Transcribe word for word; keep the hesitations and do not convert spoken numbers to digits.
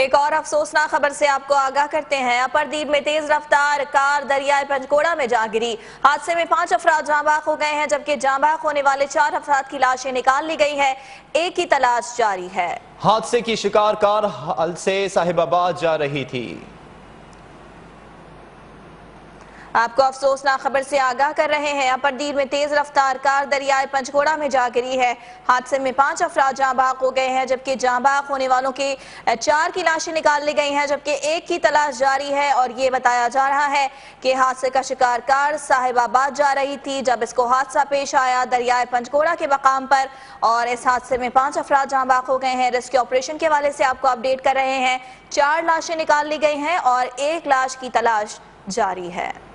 एक और अफसोसनाक खबर से आपको आगाह करते हैं। अपरदीप में तेज रफ्तार कार दरियाए पंचकोड़ा में जा गिरी। हादसे में पांच अफराद जांबाग हो गए हैं, जबकि जांबाग होने वाले चार अफराद की लाशें निकाल ली गई है। एक की तलाश जारी है। हादसे की शिकार कार हल से साहिबाबाद जा रही थी। आपको अफसोसनाक खबर से आगाह कर रहे हैं। अपरदीर में तेज रफ्तार कार दरियाए पंचकोड़ा में जा गिरी है। हादसे में पांच अफराद जांबाग हो गए हैं, जबकि जांबाग होने वालों के चार की लाशें निकाल ली गई हैं, जबकि एक की तलाश जारी है। और ये बताया जा रहा है कि हादसे का शिकार कार साहिबाबाद जा रही थी, जब इसको हादसा पेश आया दरियाए पंचकोड़ा के मकाम पर, और इस हादसे में पांच अफराद जांबाग हो गए हैं। रेस्क्यू ऑपरेशन के हवाले से आपको अपडेट कर रहे हैं। चार लाशें निकाल ली गई हैं और एक लाश की तलाश जारी है।